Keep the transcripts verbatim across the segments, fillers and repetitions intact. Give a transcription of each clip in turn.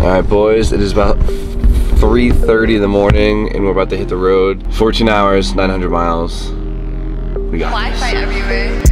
Alright boys, it is about three thirty in the morning and we're about to hit the road. fourteen hours, nine hundred miles. We got Wi-Fi everywhere.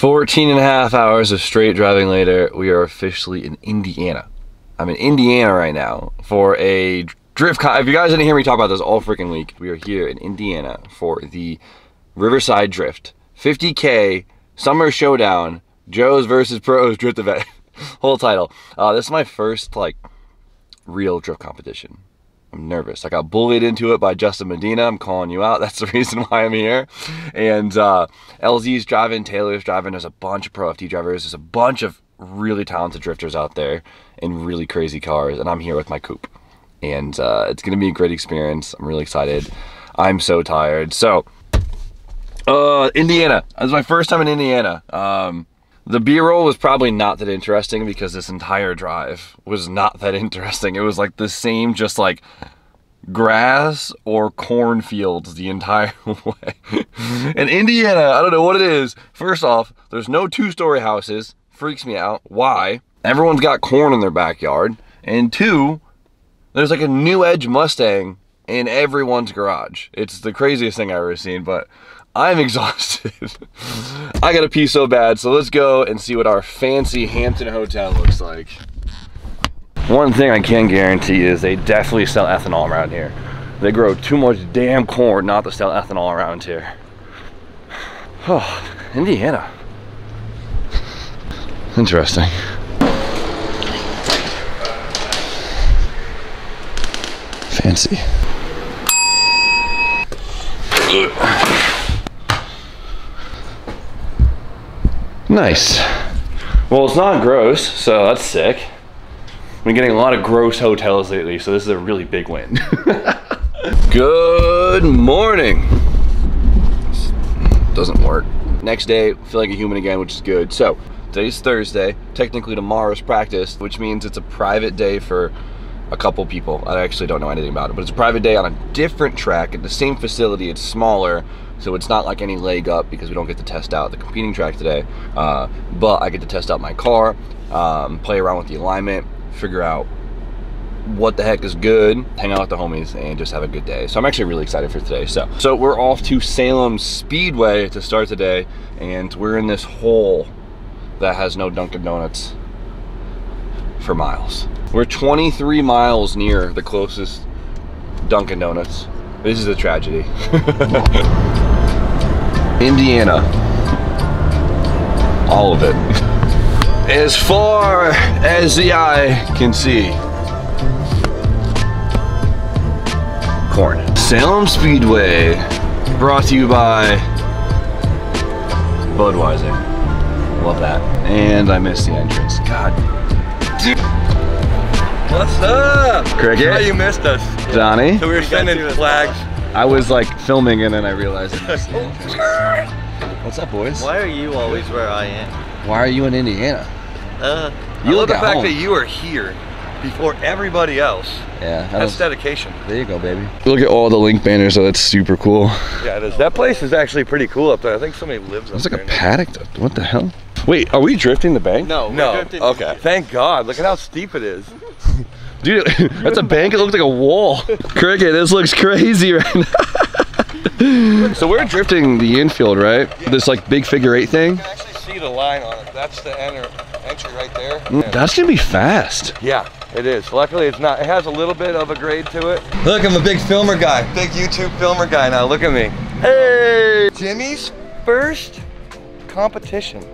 fourteen and a half hours of straight driving later, we are officially in Indiana. I'm in Indiana right now for a drift con. If you guys didn't hear me talk about this all freaking week, we are here in Indiana for the Riverside Drift fifty K Summer Showdown, Joes versus Pros Drift Event, whole title. Uh, this is my first like real drift competition. I'm nervous. I got bullied into it by Justin Medina. I'm calling you out. That's the reason why I'm here. And uh, L Z's driving, Taylor's driving. There's a bunch of pro F D drivers. There's a bunch of really talented drifters out there in really crazy cars. And I'm here with my coupe. And uh, it's going to be a great experience. I'm really excited. I'm so tired. So, uh, Indiana. This is my first time in Indiana. Um, the B-roll was probably not that interesting because this entire drive was not that interesting. It was like the same, just like grass or cornfields the entire way. And Indiana, I don't know what it is. First off, there's no two-story houses. Freaks me out. Why? Everyone's got corn in their backyard. And two, there's like a new Edge Mustang in everyone's garage. It's the craziest thing I've ever seen, but I'm exhausted. I gotta pee so bad, so let's go and see what our fancy Hampton hotel looks like. One thing I can guarantee is they definitely sell ethanol around here. They grow too much damn corn not to sell ethanol around here. Oh, Indiana. Interesting. Fancy. Ugh. Nice. Well, it's not gross, so that's sick. I've been getting a lot of gross hotels lately, so this is a really big win. Good morning. Doesn't work. Next day, I feel like a human again, which is good. So, today's Thursday. Technically, tomorrow's practice, which means it's a private day for a couple people. I actually don't know anything about it, but it's a private day on a different track at the same facility. It's smaller, so it's not like any leg up because we don't get to test out the competing track today. Uh, but I get to test out my car, um, play around with the alignment, figure out what the heck is good, hang out with the homies, and just have a good day. So I'm actually really excited for today. So, so we're off to Salem Speedway to start today, and we're in this hole that has no Dunkin' Donuts for miles. We're twenty-three miles near the closest Dunkin' Donuts. This is a tragedy. Indiana. All of it. As far as the eye can see. Corn. Salem Speedway. Brought to you by Budweiser. Love that. And I missed the entrance. God. Dude. What's up? Cricket? Yeah, you missed us. Johnny? So we were sending flags. I was like filming and then I realized I missed the entrance. What's up, boys? Why are you always where I am? Why are you in Indiana? Uh, you I look love the fact home. that you are here before everybody else. Yeah. That That's was, dedication. There you go, baby. Look at all the Link banners, though. That's super cool. Yeah, it is. That place is actually pretty cool up there. I think somebody lives up there. It's like a paddock. Though. What the hell? Wait, are we drifting the bank? No, no. We're drifting. Okay. Thank God. Look at how steep it is. Dude, that's a bank. It looks like a wall. Cricket, this looks crazy right now. So we're drifting the infield, right? Yeah. This like big figure eight thing. You can actually see the line on it. That's the enter, entry right there. Mm, that's gonna be fast. Yeah, it is. Luckily, it's not. It has a little bit of a grade to it. Look, I'm a big filmer guy. Big YouTube filmer guy now. Look at me. Hey, Jimmy's first competition.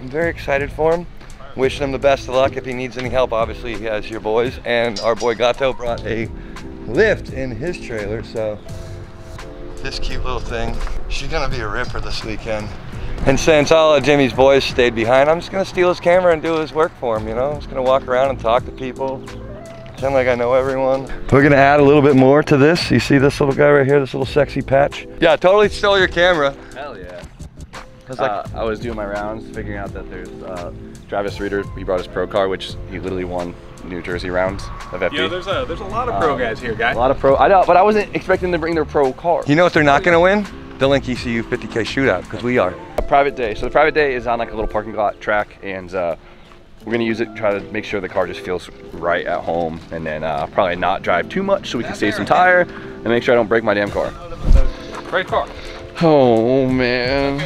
I'm very excited for him. Wishing him the best of luck. If he needs any help, obviously he has your boys, and our boy Gato brought a lift in his trailer, so this cute little thing, she's gonna be a ripper this weekend. And since all of Jimmy's boys stayed behind, I'm just gonna steal his camera and do his work for him, you know? I'm just gonna walk around and talk to people, pretend like I know everyone. We're gonna add a little bit more to this. You see this little guy right here, this little sexy patch? Yeah, totally stole your camera. Hell yeah. I was, like, uh, I was doing my rounds, figuring out that there's uh, Travis Reeder, he brought his pro car, which he literally won New Jersey rounds of F D. Yeah, there's a, there's a lot of pro um, guys here, guys. A lot of pro, I know, but I wasn't expecting them to bring their pro car. You know what they're not going to win? The Link E C U fifty K shootout, because we are. A private day, so the private day is on like a little parking lot track, and uh, we're going to use it, try to make sure the car just feels right at home, and then uh, probably not drive too much so we can save some tire, and make sure I don't break my damn car. Great car. Oh man.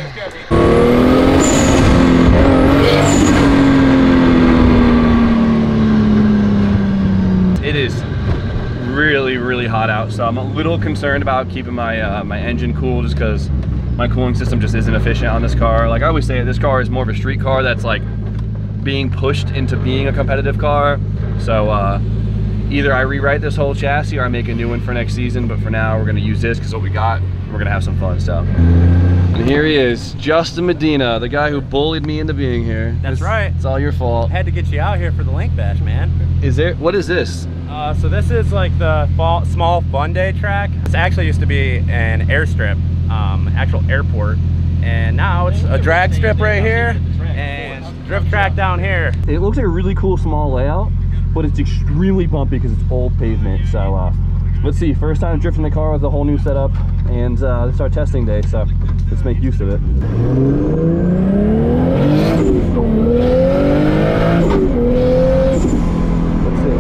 It is really, really hot out, so I'm a little concerned about keeping my uh, my engine cool just because my cooling system just isn't efficient on this car. Like I always say, this car is more of a street car that's like being pushed into being a competitive car. So uh, either I rewrite this whole chassis or I make a new one for next season, but for now we're gonna use this because what we got. We're gonna have some fun stuff. And here he is, Justin Medina, the guy who bullied me into being here. That's it's, right. It's all your fault. I had to get you out here for the Link Bash, man. Is there? What is this? Uh, so this is like the fall, small fun day track. This actually used to be an airstrip, um, actual airport, and now it's a drag strip right here and drift track down here. It looks like a really cool small layout, but it's extremely bumpy because it's old pavement. So. Uh, Let's see, first time drifting the car with a whole new setup, and uh, it's our testing day, so let's make use of it. Let's see.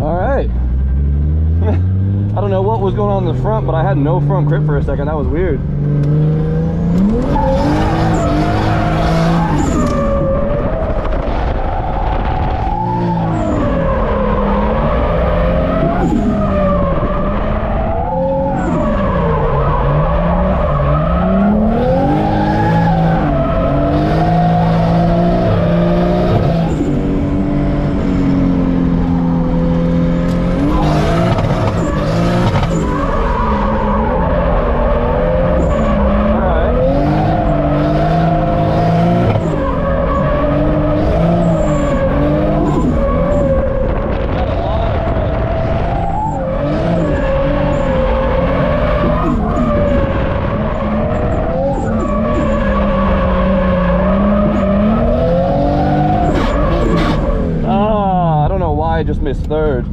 All right. I don't know what was going on in the front, but I had no front grip for a second. That was weird. Third.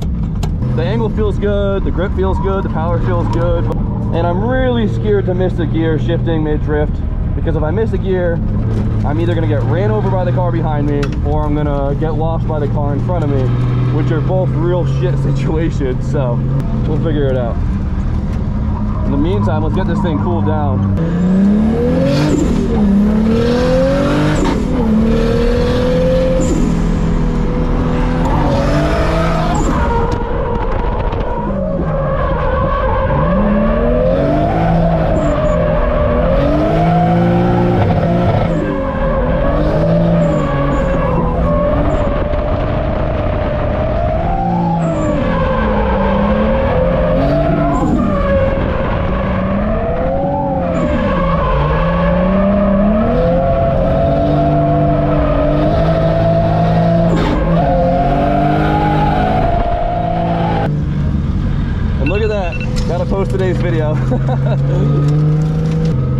The angle feels good, the grip feels good, the power feels good, and I'm really scared to miss the gear shifting mid-drift, because if I miss the gear, I'm either going to get ran over by the car behind me, or I'm going to get lost by the car in front of me, which are both real shit situations, so we'll figure it out. In the meantime, let's get this thing cooled down. Today's video.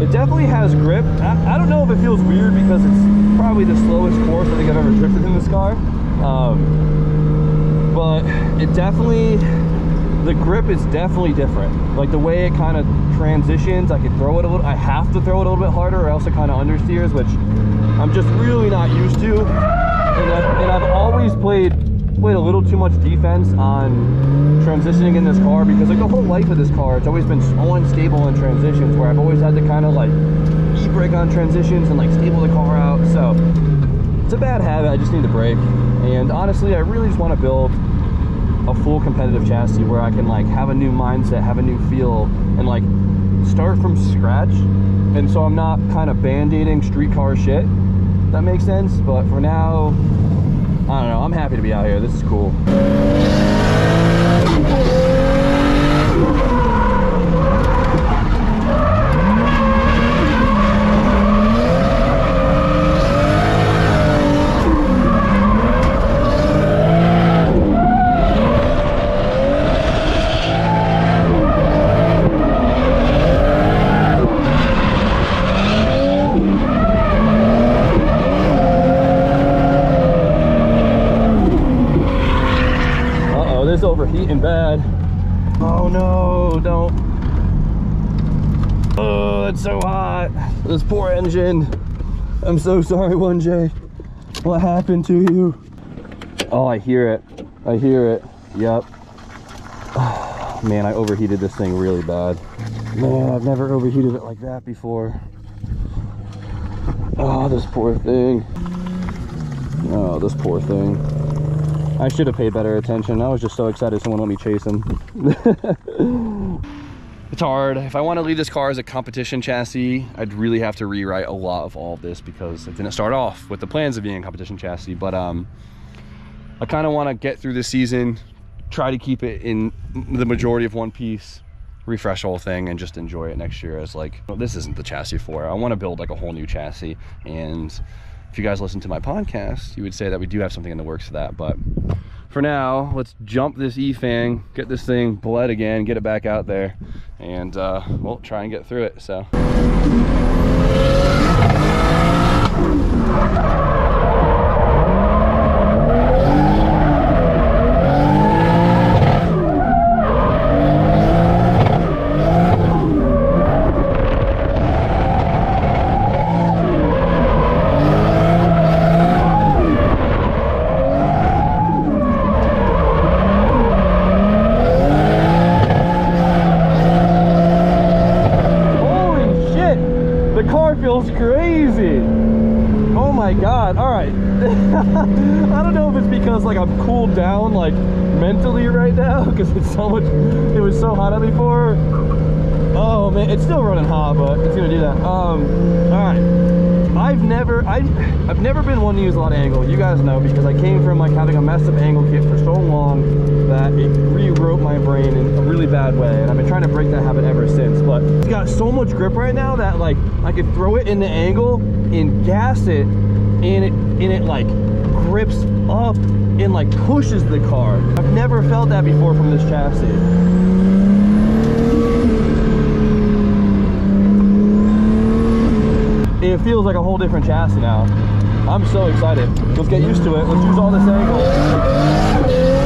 It definitely has grip. I, I don't know if it feels weird because it's probably the slowest course I think I've ever drifted in this car, um, but it definitely the grip is definitely different. Like the way it kind of transitions, I could throw it a little, I have to throw it a little bit harder or else it kind of understeers, which I'm just really not used to. And I've, and I've always played, played a little too much defense on transitioning in this car, because like the whole life of this car, it's always been so unstable in transitions where I've always had to kind of like e-brake on transitions and like stable the car out. So it's a bad habit, I just need to brake. And honestly, I really just want to build a full competitive chassis where I can like have a new mindset, have a new feel, and like start from scratch. And so I'm not kind of band-aiding street car shit, if that makes sense. But for now, I don't know, I'm happy to be out here. This is cool. Overheating bad. Oh no, don't. Oh, it's so hot. This poor engine. I'm so sorry, one J. What happened to you? Oh, I hear it. I hear it. Yep. Oh, man, I overheated this thing really bad. Man, I've never overheated it like that before. Oh, this poor thing. Oh, this poor thing. I should have paid better attention. I was just so excited someone let me chase him. It's hard. If I want to leave this car as a competition chassis, I'd really have to rewrite a lot of all of this, because I didn't start off with the plans of being a competition chassis. But um, I kind of want to get through this season, try to keep it in the majority of one piece, refresh the whole thing, and just enjoy it next year as like, well, this isn't the chassis for it. I want to build like a whole new chassis. And if you guys listen to my podcast, you would say that we do have something in the works for that. But for now, let's jump this E-Fang, get this thing bled again, get it back out there, and uh, we'll try and get through it, so. Feels crazy. Oh my god. All right. I don't know if it's because like I'm cooled down like mentally right now, because it's so much, it was so hot out before. Oh man, it's still running hot, but it's gonna do that. Um all right, I've never I, I've never been one to use a lot of angle, you guys know, because I came from like having a messed up angle kit for so long that it rewrote my brain in a really bad way, and I've been trying to break that habit ever since. But it's got so much grip right now that like I could throw it in the angle and gas it, and it and it like grips up and like pushes the car. I've never felt that before from this chassis. It feels like a whole different chassis now. I'm so excited. Let's get used to it. Let's use all this angle.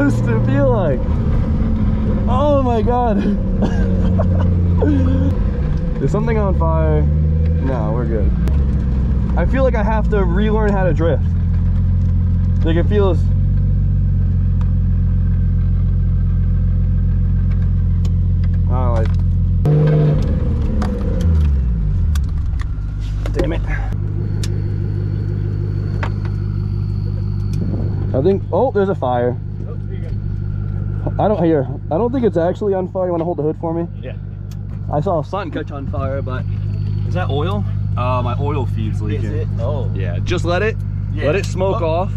To feel like, oh my god. Is something on fire? No, we're good. I feel like I have to relearn how to drift. Like it feels, oh, I... damn it. I think, oh, there's a fire. I don't hear. I don't think it's actually on fire. You want to hold the hood for me? Yeah. I saw a sun catch on fire, but Is that oil? Uh, my oil feed's leaking. Is it? Oh. Yeah, just let it, yeah. let it smoke oh. off.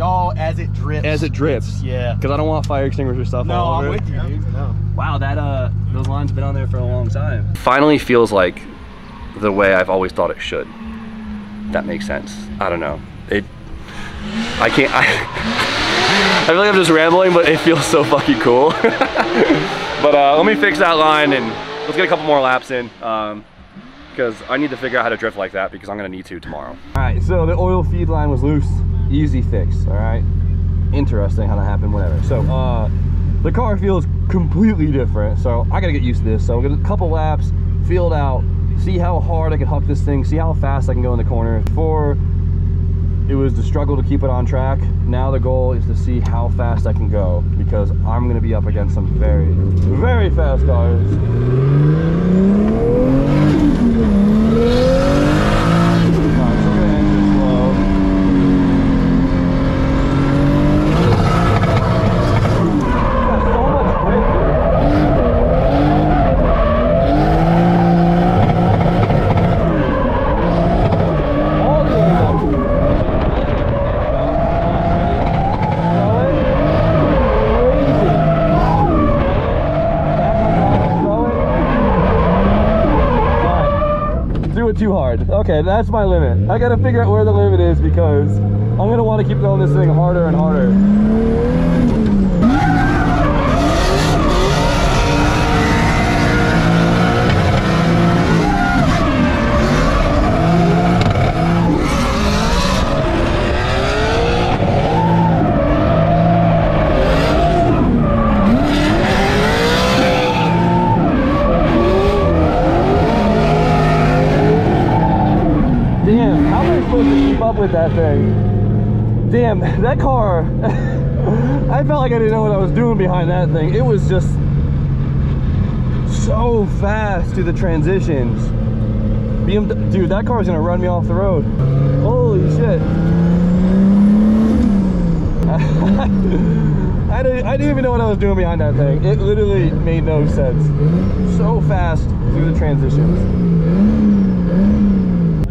Oh, as it drips. As it drips. Yeah. Because I don't want fire extinguisher stuff no, all over it. No, I'm with you, dude. No. Wow, that, uh, those lines have been on there for a long time. Finally feels like the way I've always thought it should. That makes sense. I don't know. It, I can't, I, I feel like I'm just rambling, but it feels so fucking cool. But uh, let me fix that line and let's get a couple more laps in. Um, because I need to figure out how to drift like that because I'm gonna need to tomorrow. All right, so the oil feed line was loose. Easy fix, all right? Interesting how that happened, whatever. So uh, the car feels completely different. So I gotta get used to this. So I'm gonna get a couple laps, feel it out, see how hard I can huck this thing, see how fast I can go in the corners. Before, it was the struggle to keep it on track. Now the goal is to see how fast I can go because I'm gonna be up against some very, very fast cars. Too hard. Okay, that's my limit. I gotta figure out where the limit is because I'm gonna want to keep going this thing harder and harder. With that thing. Damn, that car, I felt like I didn't know what I was doing behind that thing. It was just so fast through the transitions. B M W, dude, that car is gonna run me off the road. Holy shit. I, didn't, I didn't even know what I was doing behind that thing. It literally made no sense. So fast through the transitions.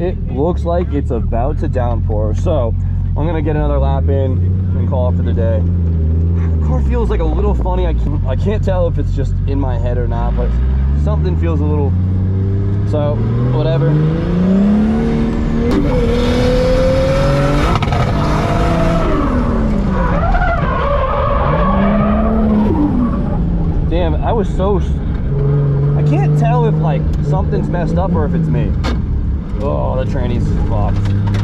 It looks like it's about to downpour, so I'm gonna get another lap in and call it for the day. The car feels like a little funny. I can't, I can't tell if it's just in my head or not, but something feels a little, so whatever. Damn, I was so, I can't tell if like something's messed up or if it's me. Oh, the tranny's fucked.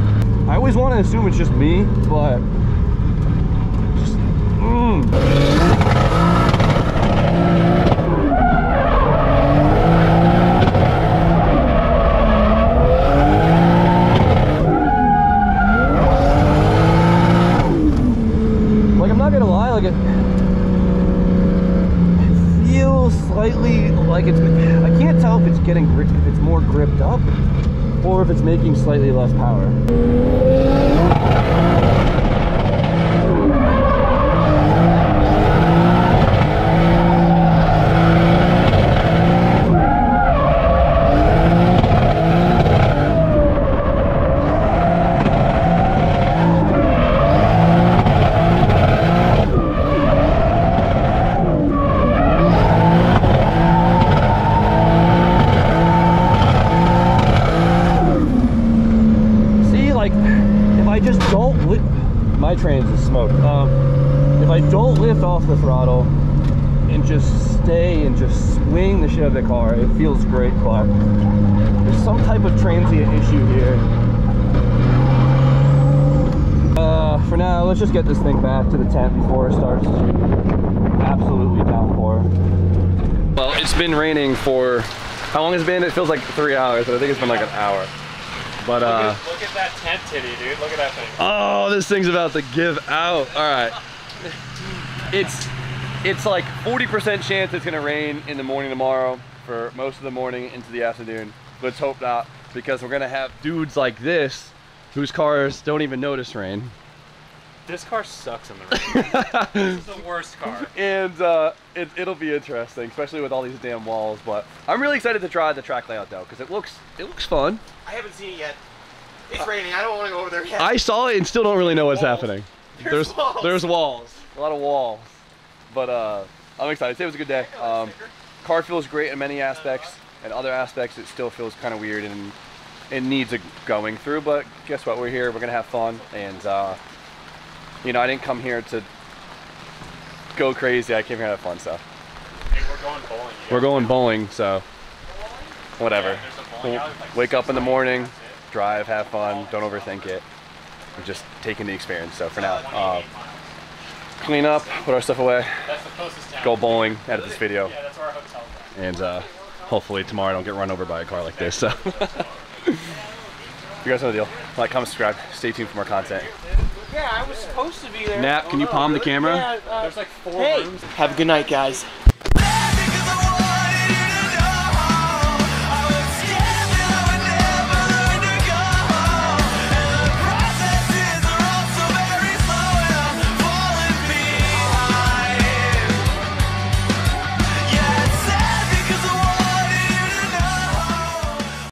I always want to assume it's just me, but just mmm. Like, I'm not gonna lie, like it, it feels slightly like it's, I can't tell if it's getting gripped, if it's more gripped up, or if it's making slightly less power. Of the car, it feels great, but there's some type of transient issue here. Uh, for now, let's just get this thing back to the tent before it starts to absolutely downpour. Well, it's been raining for how long has it been? It feels like three hours, but I think it's been like an hour. But uh, look at, look at that tent titty, dude. Look at that thing. Oh, this thing's about to give out. All right, it's. It's like forty percent chance it's gonna rain in the morning tomorrow for most of the morning into the afternoon. Let's hope not, because we're gonna have dudes like this whose cars don't even notice rain. This car sucks in the rain. This is the worst car. And uh, it, it'll be interesting, especially with all these damn walls. But I'm really excited to try the track layout though, because it looks it looks fun. I haven't seen it yet. It's uh, raining. I don't want to go over there yet. I saw it and still don't really know what's walls. happening. There's there's walls. there's walls. A lot of walls. But uh, I'm excited. Today was a good day. Um, car feels great in many aspects, and other aspects it still feels kind of weird and it needs a going through. But guess what? We're here. We're gonna have fun and. Uh, You know, I didn't come here to go crazy. I came here to have fun, so. Hey, we're going bowling. We're going bowling, so. Whatever. Yeah, bowling we'll like wake up in the morning, drive, have fun, don't overthink it. We're just taking the experience, so for now. Uh, clean up, put our stuff away, go bowling, edit this video. Yeah, that's our hotel. And uh, hopefully tomorrow I don't get run over by a car like this, so. You guys know the deal. Like, comment, subscribe, stay tuned for more content. Yeah, I was supposed to be there. Nap, can you palm the camera? Yeah, uh, There's like four hey. rooms. Have a good night, guys.